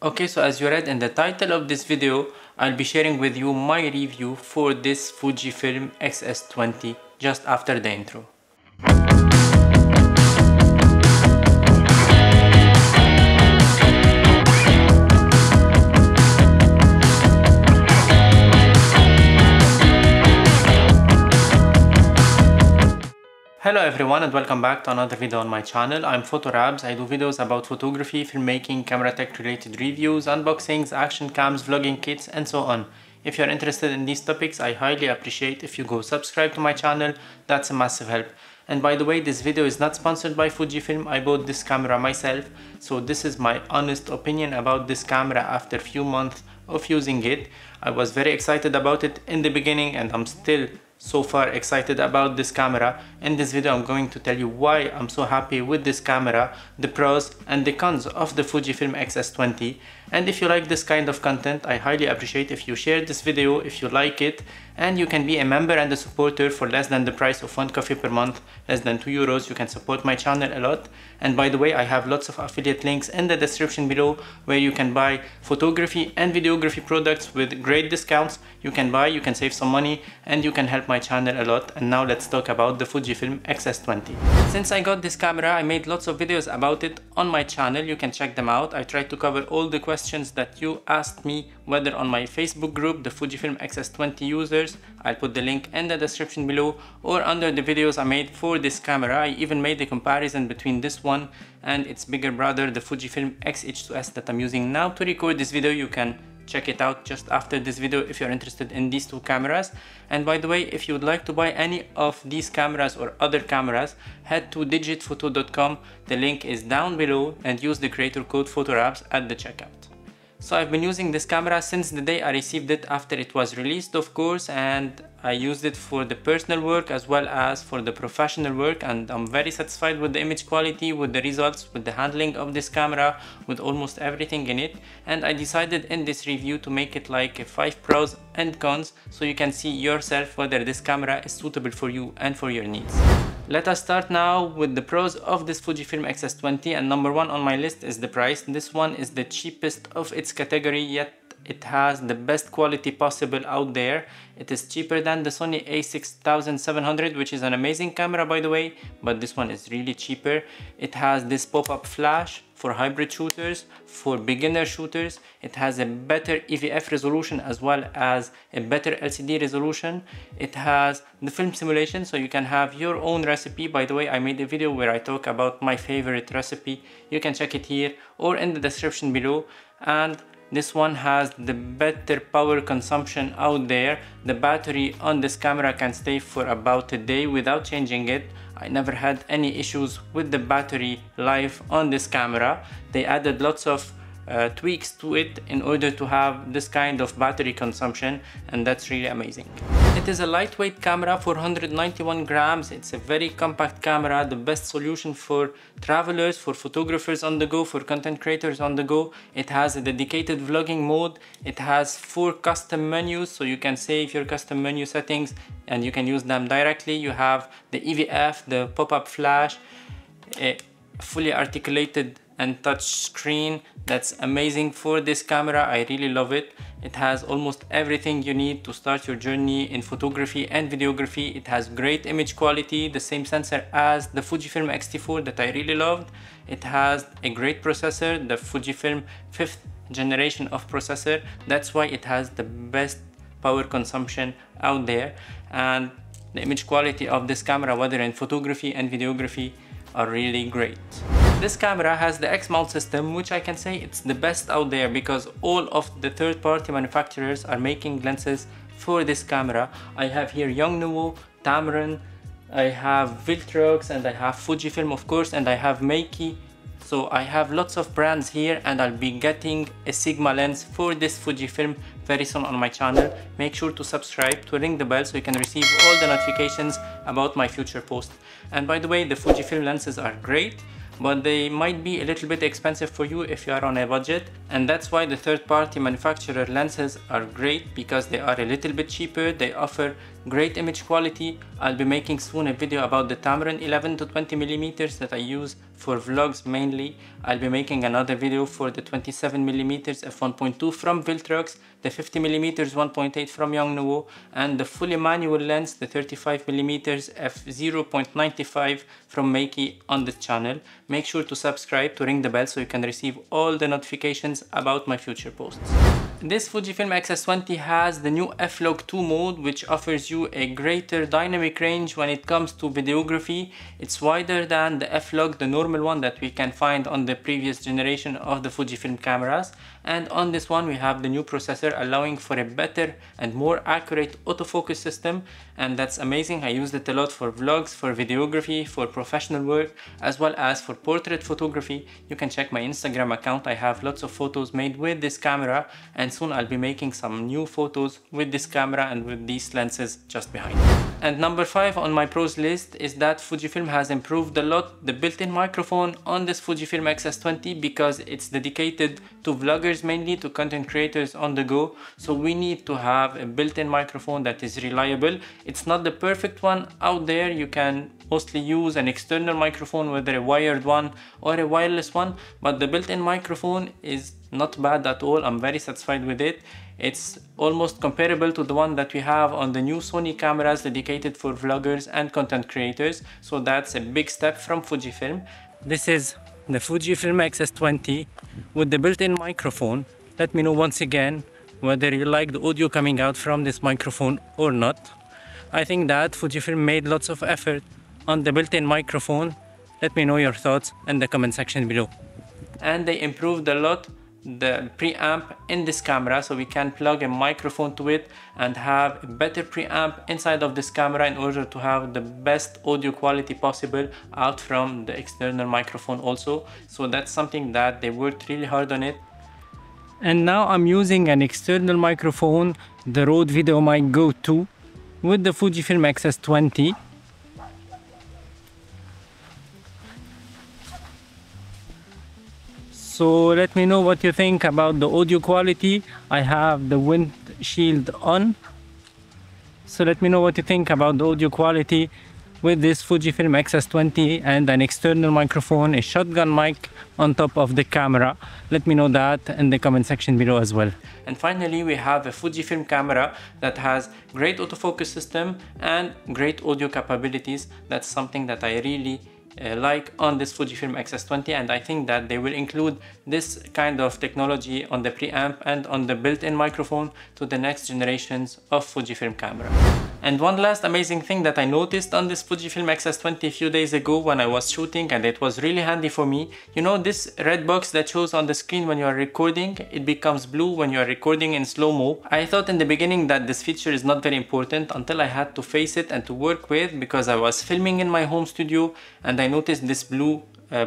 Okay, so as you read in the title of this video, I'll be sharing with you my review for this Fujifilm X-S20 just after the intro. Hello everyone and welcome back to another video on my channel. I'm Photorabz. I do videos about photography, filmmaking, camera tech related reviews, unboxings, action cams, vlogging kits and so on. If you're interested in these topics, I highly appreciate if you go subscribe to my channel. That's a massive help. And by the way, this video is not sponsored by Fujifilm. I bought this camera myself, so this is my honest opinion about this camera after a few months of using it. I was very excited about it in the beginning and I'm still so far excited about this camera. In this video I'm going to tell you why I'm so happy with this camera, the pros and the cons of the Fujifilm X-S20. And if you like this kind of content, I highly appreciate if you share this video if you like it, and you can be a member and a supporter for less than the price of one coffee per month, less than €2. You can support my channel a lot. And by the way, I have lots of affiliate links in the description below where you can buy photography and videography products with great discounts. You can buy, you can save some money, and you can help my channel a lot. And now let's talk about the Fujifilm X-S20. Since I got this camera, I made lots of videos about it on my channel. You can check them out. I tried to cover all the questions that you asked me, whether on my Facebook group, the Fujifilm X-S20 users. I'll put the link in the description below, or under the videos I made for this camera. I even made a comparison between this one and its bigger brother, the Fujifilm X-H2S that I'm using now to record this video. You can check it out just after this video if you're interested in these two cameras. And by the way, if you would like to buy any of these cameras or other cameras, head to digitphoto.com. The link is down below and use the creator code Photorabz at the checkout. So I've been using this camera since the day I received it after it was released, of course, and I used it for the personal work as well as for the professional work, and I'm very satisfied with the image quality, with the results, with the handling of this camera, with almost everything in it. And I decided in this review to make it like a 5 pros and cons, so you can see yourself whether this camera is suitable for you and for your needs. Let us start now with the pros of this Fujifilm X-S20, and number one on my list is the price. This one is the cheapest of its category, yet it has the best quality possible out there. It is cheaper than the Sony A6700, which is an amazing camera by the way, but this one is really cheaper. It has this pop-up flash for hybrid shooters, for beginner shooters. It has a better EVF resolution as well as a better LCD resolution. It has the film simulation, so you can have your own recipe. By the way, I made a video where I talk about my favorite recipe. You can check it here or in the description below. And this one has the better power consumption out there. The battery on this camera can stay for about a day without changing it. I never had any issues with the battery life on this camera. They added lots of tweaks to it in order to have this kind of battery consumption, and that's really amazing. It is a lightweight camera, 491 grams. It's a very compact camera, the best solution for travelers, for photographers on the go, for content creators on the go. It has a dedicated vlogging mode. It has 4 custom menus, so you can save your custom menu settings and you can use them directly. You have the EVF, the pop-up flash, a fully articulated and touch screen. That's amazing for this camera. I really love it. It has almost everything you need to start your journey in photography and videography. It has great image quality, the same sensor as the Fujifilm X-T4 that I really loved. It has a great processor, the Fujifilm 5th generation of processor. That's why it has the best power consumption out there. And the image quality of this camera, whether in photography and videography, are really great. This camera has the X-mount system, which I can say it's the best out there because all of the third-party manufacturers are making lenses for this camera. I have here Yongnuo, Tamron, I have Viltrox, and I have Fujifilm of course, and I have Makey. So I have lots of brands here, and I'll be getting a Sigma lens for this Fujifilm very soon on my channel. Make sure to subscribe, to ring the bell so you can receive all the notifications about my future posts. And by the way, the Fujifilm lenses are great, but they might be a little bit expensive for you if you are on a budget. And that's why the third-party manufacturer lenses are great, because they are a little bit cheaper. They offer great image quality. I'll be making soon a video about the Tamron 11-20mm that I use for vlogs mainly. I'll be making another video for the 27mm f1.2 from Viltrox, the 50mm 1.8 from Yongnuo, and the fully manual lens, the 35mm f0.95 from Makey on the channel. Make sure to subscribe, to ring the bell so you can receive all the notifications about my future posts. This Fujifilm X-S20 has the new F-Log2 mode, which offers you a greater dynamic range when it comes to videography. It's wider than the F-Log, the normal one that we can find on the previous generation of the Fujifilm cameras. And on this one we have the new processor, allowing for a better and more accurate autofocus system, and that's amazing. I used it a lot for vlogs, for videography, for professional work, as well as for portrait photography. You can check my Instagram account. I have lots of photos made with this camera, and soon I'll be making some new photos with this camera and with these lenses just behind. And number 5 on my pros list is that Fujifilm has improved a lot the built-in microphone on this Fujifilm X-S20, because it's dedicated to vloggers mainly, to content creators on the go. So we need to have a built-in microphone that is reliable. It's not the perfect one out there. You can mostly use an external microphone, whether a wired one or a wireless one, but the built-in microphone is not bad at all. I'm very satisfied with it. It's almost comparable to the one that we have on the new Sony cameras dedicated for vloggers and content creators. So that's a big step from Fujifilm. This is the Fujifilm X-S20 with the built-in microphone. Let me know once again whether you like the audio coming out from this microphone or not. I think that Fujifilm made lots of effort on the built-in microphone. Let me know your thoughts in the comment section below. And they improved a lot the preamp in this camera, so we can plug a microphone to it and have a better preamp inside of this camera in order to have the best audio quality possible out from the external microphone also. So that's something that they worked really hard on it. And now I'm using an external microphone, the Rode VideoMic Go 2 with the Fujifilm X-S20. So let me know what you think about the audio quality. I have the windshield on. So let me know what you think about the audio quality with this Fujifilm X-S20 and an external microphone, a shotgun mic on top of the camera. Let me know that in the comment section below as well. And finally, we have a Fujifilm camera that has great autofocus system and great audio capabilities. That's something that I really like on this Fujifilm X-S20, and I think that they will include this kind of technology on the preamp and on the built-in microphone to the next generations of Fujifilm camera. And one last amazing thing that I noticed on this Fujifilm X-S20 a few days ago when I was shooting, and it was really handy for me. You know this red box that shows on the screen when you are recording? It becomes blue when you are recording in slow-mo. I thought in the beginning that this feature is not very important until I had to face it and to work with, because I was filming in my home studio and I noticed this blue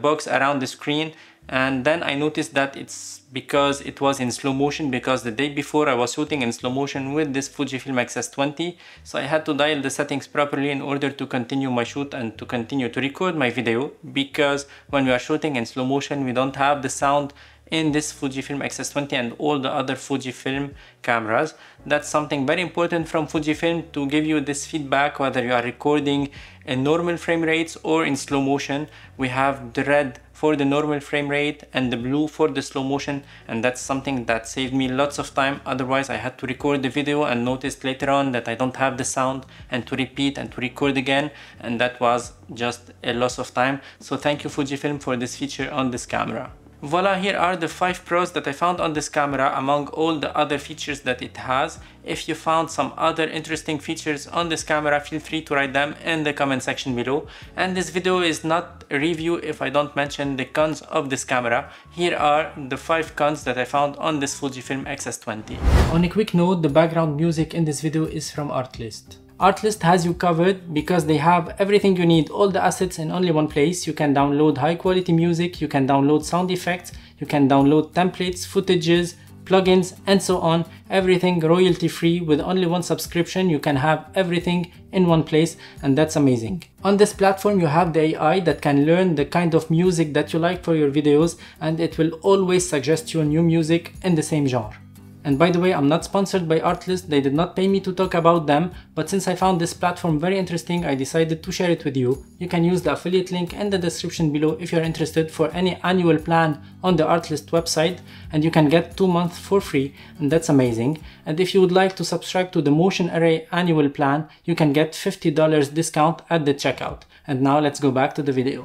box around the screen. And then I noticed that it's because it was in slow motion, because the day before I was shooting in slow motion with this Fujifilm X-S20. So I had to dial the settings properly in order to continue my shoot and to continue to record my video, because when we are shooting in slow motion we don't have the sound in this Fujifilm X-S20 and all the other Fujifilm cameras. That's something very important from Fujifilm, to give you this feedback whether you are recording in normal frame rates or in slow motion. We have the red for the normal frame rate and the blue for the slow motion, and that's something that saved me lots of time. Otherwise I had to record the video and noticed later on that I don't have the sound, and to repeat and to record again, and that was just a loss of time. So thank you Fujifilm for this feature on this camera. Voila, here are the 5 pros that I found on this camera among all the other features that it has. If you found some other interesting features on this camera, feel free to write them in the comment section below. And this video is not a review if I don't mention the cons of this camera. Here are the 5 cons that I found on this Fujifilm X-S20. On a quick note, the background music in this video is from Artlist. Artlist has you covered because they have everything you need, all the assets in only one place. You can download high quality music, you can download sound effects, you can download templates, footages, plugins, and so on. Everything royalty free with only one subscription. You can have everything in one place, and that's amazing. On this platform you have the AI that can learn the kind of music that you like for your videos, and it will always suggest you new music in the same genre. And by the way, I'm not sponsored by Artlist, they did not pay me to talk about them, but since I found this platform very interesting, I decided to share it with you. You can use the affiliate link in the description below if you're interested for any annual plan on the Artlist website, and you can get 2 months for free, and that's amazing. And if you would like to subscribe to the Motion Array annual plan, you can get $50 discount at the checkout. And now let's go back to the video.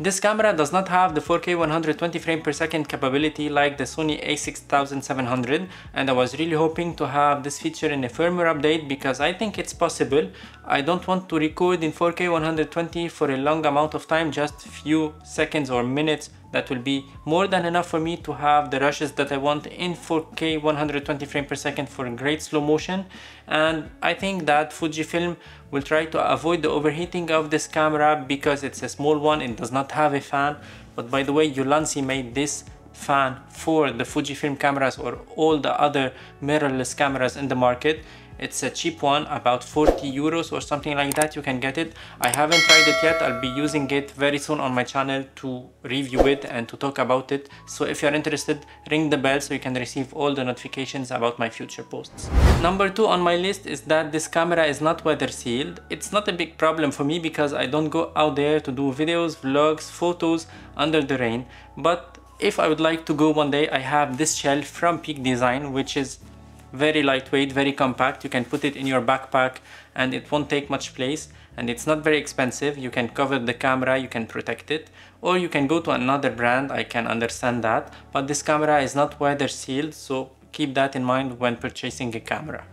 This camera does not have the 4K 120 frames per second capability like the Sony A6700, and I was really hoping to have this feature in a firmware update because I think it's possible. I don't want to record in 4K 120 for a long amount of time, just few seconds or minutes. That will be more than enough for me to have the rushes that I want in 4K 120 frames per second for great slow motion. And I think that Fujifilm will try to avoid the overheating of this camera because it's a small one, it does not have a fan. But by the way, Ulanzi made this fan for the Fujifilm cameras or all the other mirrorless cameras in the market. It's a cheap one, about 40 euros or something like that, you can get it. I haven't tried it yet, I'll be using it very soon on my channel to review it and to talk about it. So if you're interested, ring the bell so you can receive all the notifications about my future posts. Number 2 on my list is that this camera is not weather sealed. It's not a big problem for me because I don't go out there to do videos, vlogs, photos under the rain. But if I would like to go one day, I have this shell from Peak Design, which is very lightweight, very compact. You can put it in your backpack and it won't take much place, and it's not very expensive. You can cover the camera, you can protect it, or you can go to another brand, I can understand that, but this camera is not weather sealed, so keep that in mind when purchasing a camera.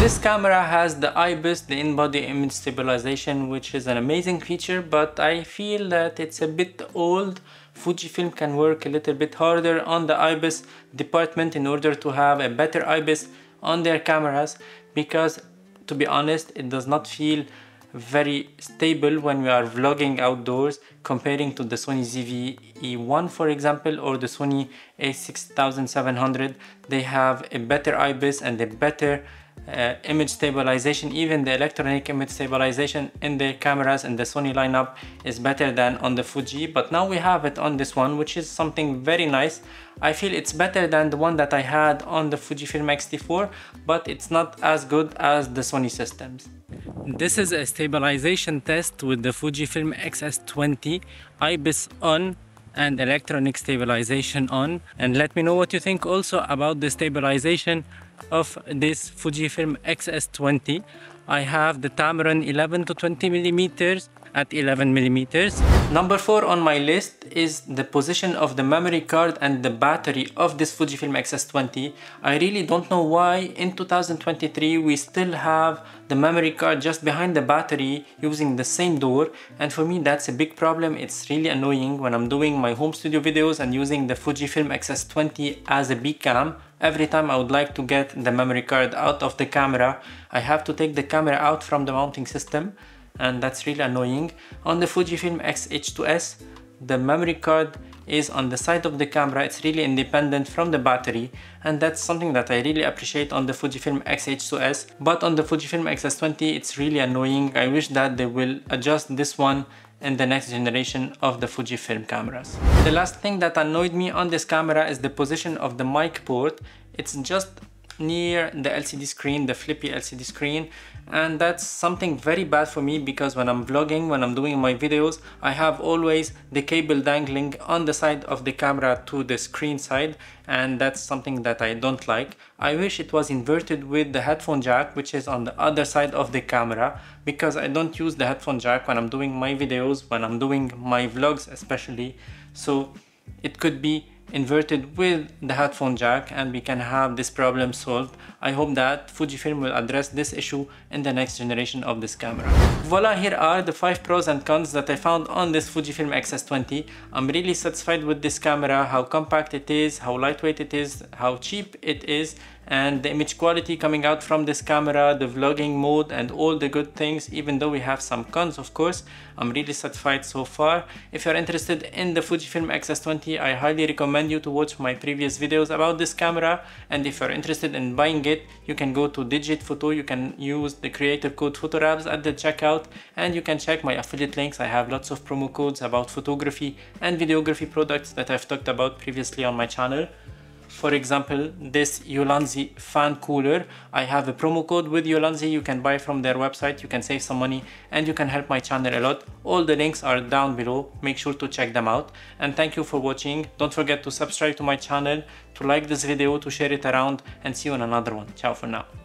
This camera has the IBIS, the in-body image stabilization, which is an amazing feature, but I feel that it's a bit old. Fujifilm can work a little bit harder on the IBIS department in order to have a better IBIS on their cameras, because to be honest, it does not feel very stable when we are vlogging outdoors comparing to the Sony ZV-E1, for example, or the Sony A6700. They have a better IBIS and a better image stabilization. Even the electronic image stabilization in their cameras and the Sony lineup is better than on the Fuji, but now we have it on this one, which is something very nice. I feel it's better than the one that I had on the Fujifilm X-T4, but it's not as good as the Sony systems. This is a stabilization test with the Fujifilm X-S20, IBIS on and electronic stabilization on, and let me know what you think also about the stabilization of this Fujifilm X-S20. I have the Tamron 11-20mm at 11mm. Number 4 on my list is the position of the memory card and the battery of this Fujifilm X-S20. I really don't know why in 2023 we still have the memory card just behind the battery using the same door, and for me that's a big problem. It's really annoying when I'm doing my home studio videos and using the Fujifilm X-S20 as a B-cam. Every time I would like to get the memory card out of the camera, I have to take the camera out from the mounting system, and that's really annoying. On the Fujifilm X-H2S, the memory card is on the side of the camera, it's really independent from the battery, and that's something that I really appreciate on the Fujifilm X-H2S. But on the Fujifilm X-S20, it's really annoying. I wish that they will adjust this one in the next generation of the Fujifilm cameras. The last thing that annoyed me on this camera is the position of the mic port. It's just near the LCD screen, the flippy LCD screen, and that's something very bad for me because when I'm vlogging, when I'm doing my videos, I have always the cable dangling on the side of the camera to the screen side, and that's something that I don't like. I wish it was inverted with the headphone jack, which is on the other side of the camera, because I don't use the headphone jack when I'm doing my videos, when I'm doing my vlogs especially, so it could be inverted with the headphone jack and we can have this problem solved. I hope that Fujifilm will address this issue in the next generation of this camera. Voila, here are the 5 pros and cons that I found on this Fujifilm X-S20. I'm really satisfied with this camera, how compact it is, how lightweight it is, how cheap it is, and the image quality coming out from this camera, the vlogging mode, and all the good things. Even though we have some cons, of course, I'm really satisfied so far. If you're interested in the Fujifilm X-S20, I highly recommend you to watch my previous videos about this camera, and if you're interested in buying it, you can go to digitphoto, you can use the creator code Photorabz at the checkout, and you can check my affiliate links. I have lots of promo codes about photography and videography products that I've talked about previously on my channel. For example, this Ulanzi fan cooler, I have a promo code with Ulanzi, you can buy from their website, you can save some money and you can help my channel a lot. All the links are down below, make sure to check them out. And thank you for watching, don't forget to subscribe to my channel, to like this video, to share it around, and see you on another one. Ciao for now.